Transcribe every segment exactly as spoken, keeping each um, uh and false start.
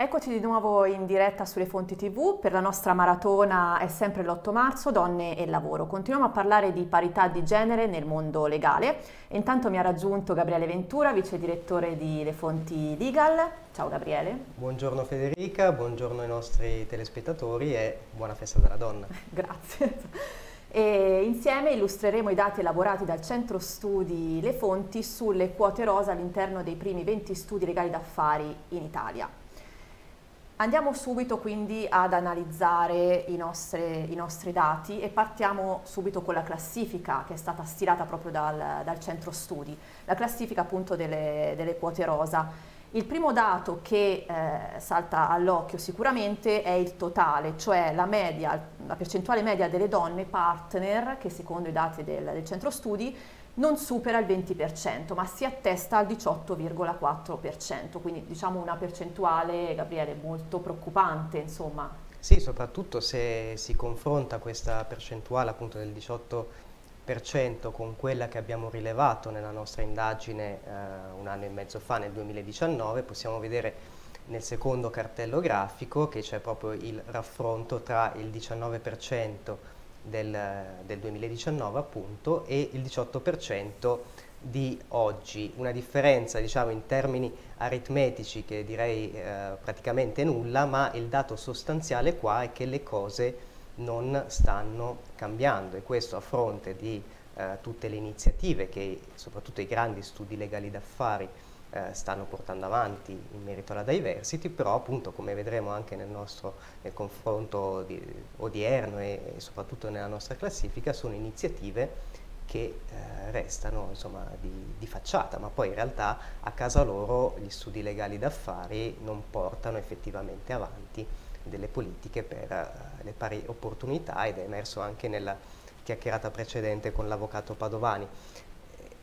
Eccoci di nuovo in diretta sulle Fonti tivù, per la nostra maratona è sempre l'otto marzo, donne e lavoro. Continuiamo a parlare di parità di genere nel mondo legale e intanto mi ha raggiunto Gabriele Ventura, vice direttore di Le Fonti Legal. Ciao Gabriele. Buongiorno Federica, buongiorno ai nostri telespettatori e buona festa della donna. Grazie. E insieme illustreremo i dati elaborati dal centro studi Le Fonti sulle quote rosa all'interno dei primi venti studi legali d'affari in Italia. Andiamo subito quindi ad analizzare i nostri, i nostri dati e partiamo subito con la classifica che è stata stilata proprio dal, dal centro studi, la classifica appunto delle, delle quote rosa. Il primo dato che eh, salta all'occhio sicuramente è il totale, cioè la, media, la percentuale media delle donne partner che secondo i dati del, del centro studi non supera il venti per cento, ma si attesta al diciotto virgola quattro per cento, quindi diciamo una percentuale, Gabriele, molto preoccupante, insomma. Sì, soprattutto se si confronta questa percentuale appunto del diciotto per cento con quella che abbiamo rilevato nella nostra indagine eh, un anno e mezzo fa, nel duemiladiciannove, possiamo vedere nel secondo cartello grafico che c'è proprio il raffronto tra il diciannove per cento Del, del duemiladiciannove appunto e il diciotto per cento di oggi, una differenza diciamo in termini aritmetici che direi eh, praticamente nulla, ma il dato sostanziale qua è che le cose non stanno cambiando e questo a fronte di eh, tutte le iniziative che soprattutto i grandi studi legali d'affari Eh, stanno portando avanti in merito alla diversity, però appunto come vedremo anche nel nostro nel confronto di, odierno e, e soprattutto nella nostra classifica sono iniziative che eh, restano insomma di, di facciata, ma poi in realtà a casa loro gli studi legali d'affari non portano effettivamente avanti delle politiche per eh, le pari opportunità, ed è emerso anche nella chiacchierata precedente con l'avvocato Padovani.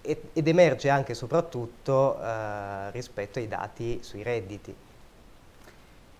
Ed emerge anche e soprattutto eh, rispetto ai dati sui redditi.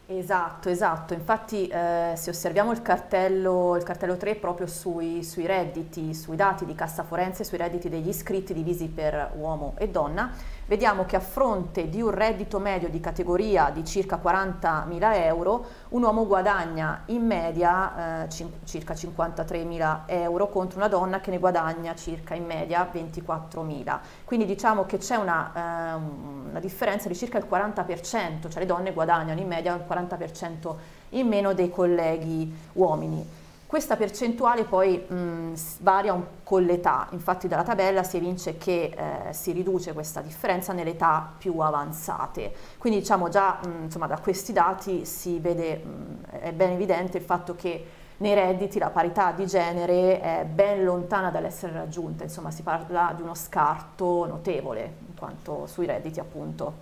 Esatto, esatto. Infatti eh, se osserviamo il cartello, il cartello tre proprio sui, sui redditi, sui dati di Cassa Forense, sui redditi degli iscritti divisi per uomo e donna, vediamo che a fronte di un reddito medio di categoria di circa quarantamila euro, un uomo guadagna in media eh, circa cinquantatremila euro contro una donna che ne guadagna circa in media ventiquattromila. Quindi diciamo che c'è una, eh, una differenza di circa il quaranta per cento, cioè le donne guadagnano in media il quaranta per cento in meno dei colleghi uomini. Questa percentuale poi mh, varia con l'età, infatti dalla tabella si evince che eh, si riduce questa differenza nell'età più avanzate, quindi diciamo già mh, insomma, da questi dati si vede, mh, è ben evidente il fatto che nei redditi la parità di genere è ben lontana dall'essere raggiunta, insomma si parla di uno scarto notevole in quanto sui redditi appunto.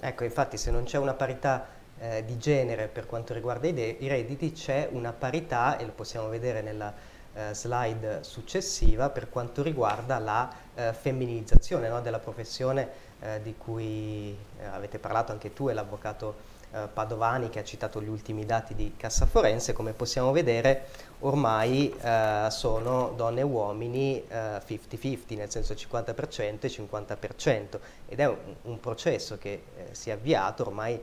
Ecco, infatti se non c'è una parità Eh, di genere per quanto riguarda i, i redditi, c'è una parità, e lo possiamo vedere nella eh, slide successiva, per quanto riguarda la eh, femminilizzazione no, della professione eh, di cui eh, avete parlato anche tu e l'avvocato eh, Padovani, che ha citato gli ultimi dati di Cassa Forense. Come possiamo vedere ormai eh, sono donne e uomini cinquanta cinquanta, eh, nel senso cinquanta per cento e cinquanta per cento, ed è un, un processo che eh, si è avviato ormai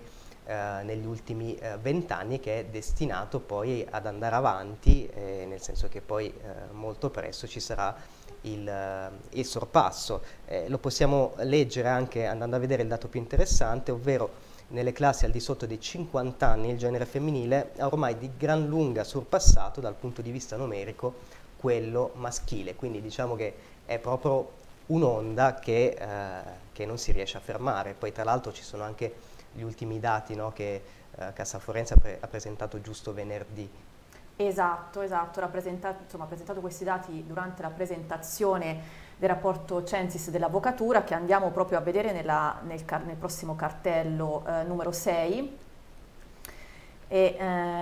negli ultimi vent'anni eh, che è destinato poi ad andare avanti, eh, nel senso che poi eh, molto presto ci sarà il, il sorpasso. Eh, lo possiamo leggere anche andando a vedere il dato più interessante, ovvero nelle classi al di sotto dei cinquanta anni il genere femminile ha ormai di gran lunga sorpassato dal punto di vista numerico quello maschile, quindi diciamo che è proprio un'onda che, eh, che non si riesce a fermare. Poi tra l'altro ci sono anche gli ultimi dati no, che eh, Cassa Forense ha, pre ha presentato giusto venerdì. Esatto, esatto, ha presentato questi dati durante la presentazione del rapporto Censis dell'avvocatura, che andiamo proprio a vedere nella, nel, nel prossimo cartello eh, numero sei, e, eh,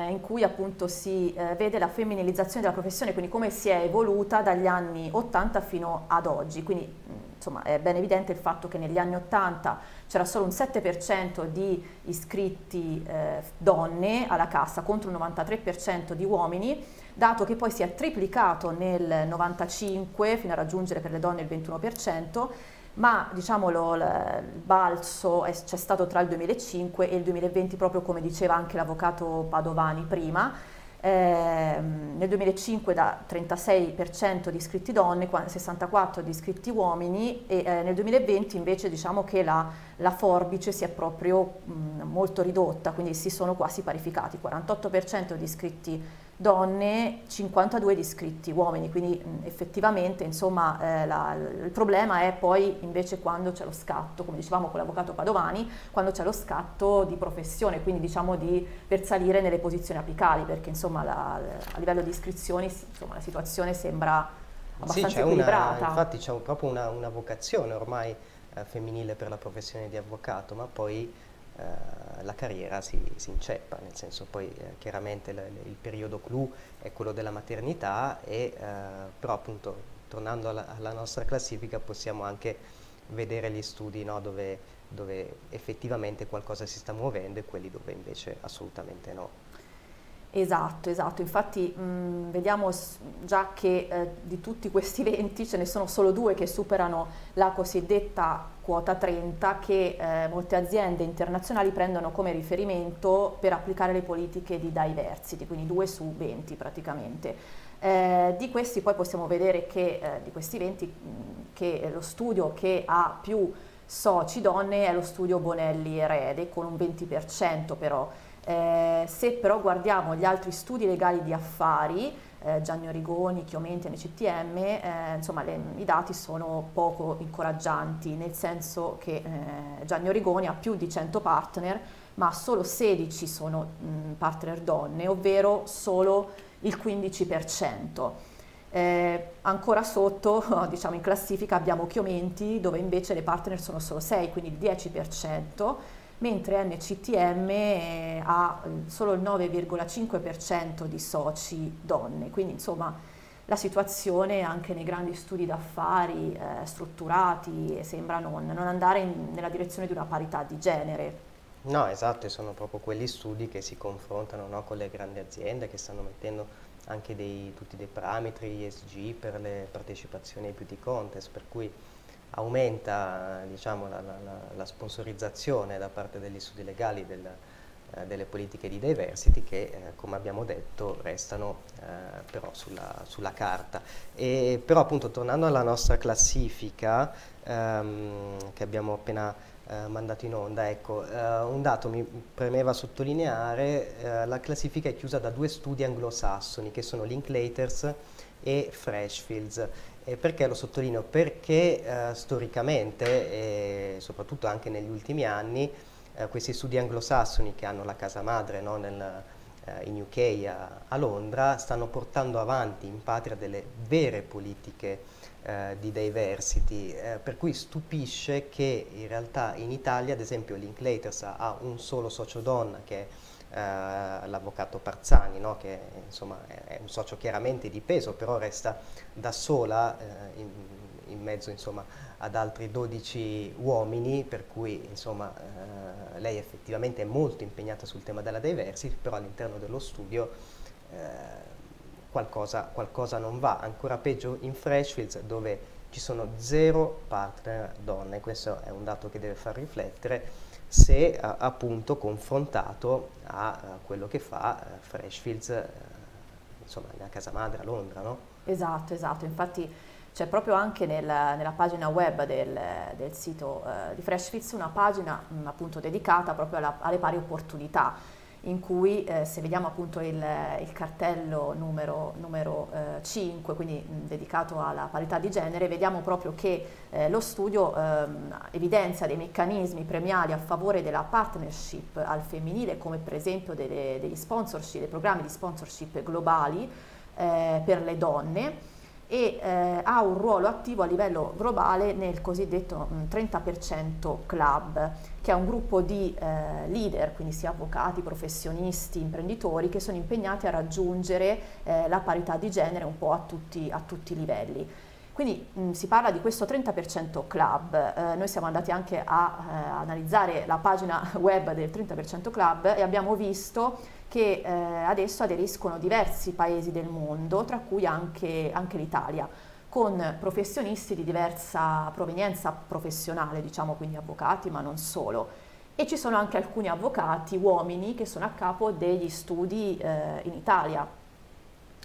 in cui appunto si eh, vede la femminilizzazione della professione, quindi come si è evoluta dagli anni ottanta fino ad oggi. Quindi, insomma, è ben evidente il fatto che negli anni ottanta c'era solo un sette per cento di iscritti eh, donne alla cassa contro il novantatré per cento di uomini, dato che poi si è triplicato nel novantacinque fino a raggiungere per le donne il ventuno per cento, ma diciamolo, il balzo c'è stato tra il duemilacinque e il duemilaventi, proprio come diceva anche l'avvocato Padovani prima. Eh, nel duemilacinque da trentasei per cento di iscritti donne, sessantaquattro per cento di iscritti uomini, e eh, nel duemilaventi invece diciamo che la, la forbice si è proprio mh, molto ridotta, quindi si sono quasi parificati, quarantotto per cento di iscritti donne, cinquantadue per cento di iscritti uomini, quindi mh, effettivamente insomma eh, la, il problema è poi invece quando c'è lo scatto, come dicevamo con l'avvocato Padovani, quando c'è lo scatto di professione, quindi diciamo di, per salire nelle posizioni apicali, perché insomma Insomma, la, a livello di iscrizioni insomma, la situazione sembra abbastanza sì, equilibrata. Una, infatti c'è un, proprio una, una vocazione ormai eh, femminile per la professione di avvocato, ma poi eh, la carriera si, si inceppa, nel senso poi eh, chiaramente l, il periodo clou è quello della maternità, e, eh, però appunto tornando alla, alla nostra classifica possiamo anche vedere gli studi, no, dove, dove effettivamente qualcosa si sta muovendo e quelli dove invece assolutamente no. Esatto, esatto, infatti mh, vediamo già che eh, di tutti questi venti ce ne sono solo due che superano la cosiddetta quota trenta, che eh, molte aziende internazionali prendono come riferimento per applicare le politiche di diversity, quindi due su venti praticamente. Eh, di questi poi possiamo vedere che eh, di questi venti mh, che lo studio che ha più soci donne è lo studio Bonelli Erede con un venti per cento però. Eh, se però guardiamo gli altri studi legali di affari, eh, Gianni Origoni, Chiomenti, N C T M, eh, insomma le, i dati sono poco incoraggianti, nel senso che eh, Gianni Origoni ha più di cento partner, ma solo sedici sono mh, partner donne, ovvero solo il quindici per cento. Eh, ancora sotto, diciamo in classifica, abbiamo Chiomenti, dove invece le partner sono solo sei, quindi il dieci per cento. Mentre N C T M ha solo il nove virgola cinque per cento di soci donne, quindi insomma la situazione anche nei grandi studi d'affari eh, strutturati sembra non, non andare in, nella direzione di una parità di genere. No, esatto, sono proprio quegli studi che si confrontano, no, con le grandi aziende che stanno mettendo anche dei, tutti dei parametri E S G per le partecipazioni ai beauty contest, per cui aumenta diciamo, la, la, la sponsorizzazione da parte degli studi legali del, eh, delle politiche di diversity che, eh, come abbiamo detto, restano eh, però sulla, sulla carta. E, però appunto tornando alla nostra classifica ehm, che abbiamo appena eh, mandato in onda, ecco, eh, un dato mi premeva sottolineare, eh, la classifica è chiusa da due studi anglosassoni che sono Linklaters e Freshfields. E perché lo sottolineo? Perché eh, storicamente, e soprattutto anche negli ultimi anni, eh, questi studi anglosassoni che hanno la casa madre, no, nel, eh, in U K a, a Londra, stanno portando avanti in patria delle vere politiche eh, di diversity, eh, per cui stupisce che in realtà in Italia, ad esempio, Linklaters ha, ha un solo socio donna che è Uh, l'avvocato Parzani, no? Che insomma è un socio chiaramente di peso, però resta da sola uh, in, in mezzo insomma, ad altri dodici uomini, per cui insomma, uh, lei effettivamente è molto impegnata sul tema della diversity, però all'interno dello studio uh, qualcosa, qualcosa non va. Ancora peggio in Freshfields, dove ci sono zero partner donne. Questo è un dato che deve far riflettere, se eh, appunto confrontato a eh, quello che fa eh, Freshfields, eh, insomma, nella casa madre a Londra, no? Esatto, esatto, infatti c'è proprio anche nel, nella pagina web del, del sito eh, di Freshfields una pagina mh, appunto dedicata proprio alla, alle pari opportunità, in cui eh, se vediamo appunto il, il cartello numero, numero eh, cinque, quindi mh, dedicato alla parità di genere, vediamo proprio che eh, lo studio eh, evidenzia dei meccanismi premiali a favore della partnership al femminile, come per esempio delle, degli sponsorship, dei programmi di sponsorship globali eh, per le donne, e eh, ha un ruolo attivo a livello globale nel cosiddetto mh, trenta per cento Club, che è un gruppo di eh, leader, quindi sia avvocati, professionisti, imprenditori, che sono impegnati a raggiungere eh, la parità di genere un po' a tutti, a tutti i livelli. Quindi mh, si parla di questo trenta per cento Club, eh, noi siamo andati anche a eh, analizzare la pagina web del trenta per cento Club e abbiamo visto che eh, adesso aderiscono diversi paesi del mondo, tra cui anche, anche l'Italia, con professionisti di diversa provenienza professionale, diciamo, quindi avvocati, ma non solo. E ci sono anche alcuni avvocati, uomini, che sono a capo degli studi eh, in Italia.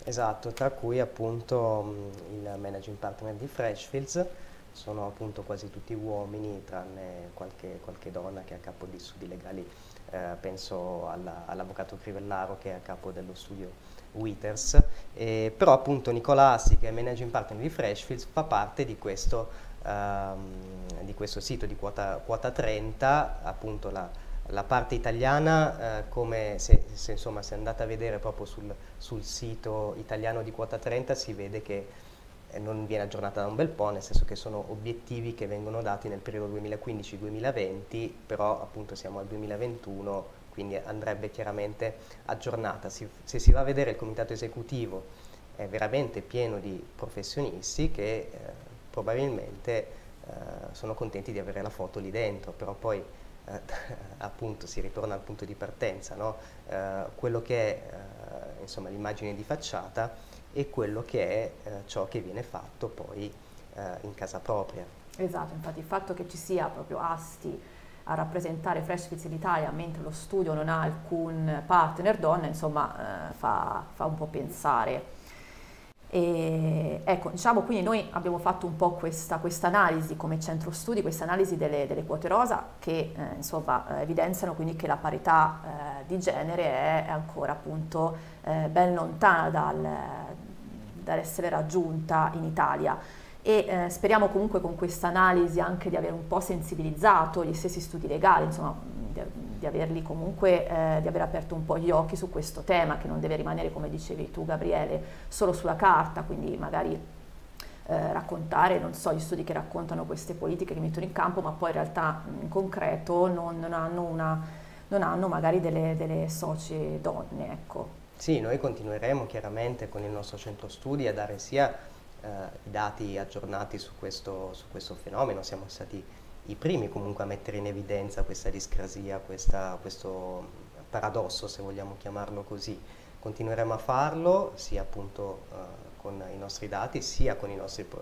Esatto, tra cui appunto il managing partner di Freshfields, sono appunto quasi tutti uomini, tranne qualche, qualche donna che è a capo di studi legali, eh, penso all'avvocato all Crivellaro che è a capo dello studio Witters, eh, però appunto Nicolassi, che è managing partner di Freshfields, fa parte di questo Uh, di questo sito di quota, quota trenta, appunto la, la parte italiana, uh, come se, se, insomma, se andate a vedere proprio sul, sul sito italiano di quota trenta si vede che eh, non viene aggiornata da un bel po', nel senso che sono obiettivi che vengono dati nel periodo duemilaquindici duemilaventi, però appunto siamo al duemilaventuno, quindi andrebbe chiaramente aggiornata. Si, se si va a vedere il comitato esecutivo è veramente pieno di professionisti che eh, probabilmente eh, sono contenti di avere la foto lì dentro, però poi eh, appunto si ritorna al punto di partenza, no? eh, quello che è eh, insomma l'immagine di facciata e quello che è eh, ciò che viene fatto poi eh, in casa propria. Esatto, infatti il fatto che ci sia proprio Asti a rappresentare Freshfields in Italia mentre lo studio non ha alcun partner donna, insomma eh, fa, fa un po' pensare. E, ecco, diciamo, quindi noi abbiamo fatto un po' questa quest analisi come centro studi, questa analisi delle, delle quote rosa che eh, insomma eh, evidenziano quindi che la parità eh, di genere è, è ancora appunto eh, ben lontana dal, dall'essere raggiunta in Italia, e eh, speriamo comunque con questa analisi anche di aver un po' sensibilizzato gli stessi studi legali, insomma di, di averli comunque eh, di aver aperto un po' gli occhi su questo tema, che non deve rimanere, come dicevi tu Gabriele, solo sulla carta, quindi magari eh, raccontare, non so, gli studi che raccontano queste politiche che mettono in campo, ma poi in realtà in concreto non, non, hanno, una, non hanno magari delle, delle soci donne, ecco. Sì, noi continueremo chiaramente con il nostro centro studi a dare sia Uh, i dati aggiornati su questo, su questo fenomeno. Siamo stati i primi comunque a mettere in evidenza questa discrasia, questa, questo paradosso, se vogliamo chiamarlo così. Continueremo a farlo sia appunto uh, con i nostri dati, sia con i nostri uh,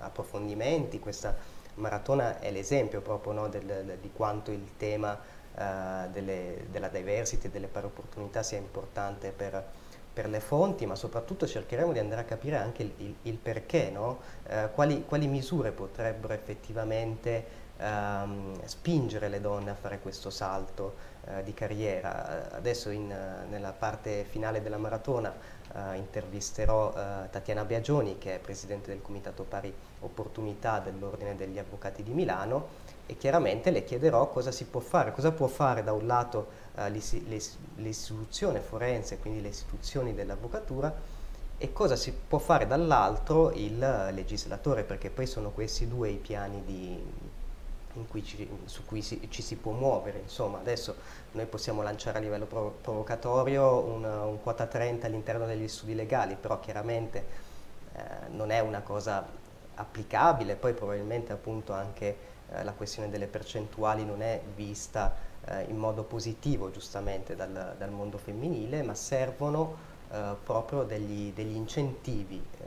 approfondimenti. Questa maratona è l'esempio proprio, no, del, del, di quanto il tema uh, delle, della diversity, delle pari opportunità sia importante per per le fonti, ma soprattutto cercheremo di andare a capire anche il, il, il perché, no? eh, quali, quali misure potrebbero effettivamente ehm, spingere le donne a fare questo salto eh, di carriera. Adesso in, nella parte finale della maratona eh, intervisterò eh, Tatiana Biagioni, che è presidente del Comitato Pari Opportunità dell'Ordine degli Avvocati di Milano, e chiaramente le chiederò cosa si può fare, cosa può fare da un lato Uh, l'istituzione forense, quindi le istituzioni dell'avvocatura, e cosa si può fare dall'altro il legislatore, perché poi sono questi due i piani di, in cui ci, su cui si, ci si può muovere. Insomma, adesso noi possiamo lanciare a livello prov provocatorio un, un quota trenta all'interno degli studi legali, però chiaramente eh, non è una cosa applicabile. Poi probabilmente appunto anche eh, la questione delle percentuali non è vista in modo positivo giustamente dal, dal mondo femminile, ma servono eh, proprio degli, degli incentivi eh,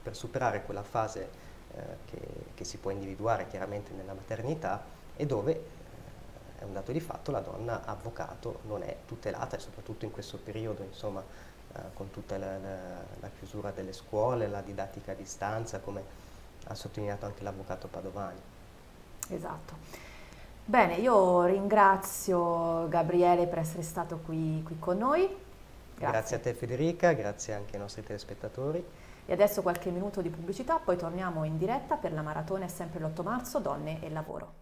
per superare quella fase eh, che, che si può individuare chiaramente nella maternità, e dove eh, è un dato di fatto la donna avvocato non è tutelata, e soprattutto in questo periodo, insomma, eh, con tutta la, la, la chiusura delle scuole, la didattica a distanza, come ha sottolineato anche l'avvocato Padovani. Esatto. Bene, io ringrazio Gabriele per essere stato qui, qui con noi. Grazie. Grazie a te Federica, grazie anche ai nostri telespettatori. E adesso qualche minuto di pubblicità, poi torniamo in diretta per la maratona, è sempre l'otto marzo, Donne e Lavoro.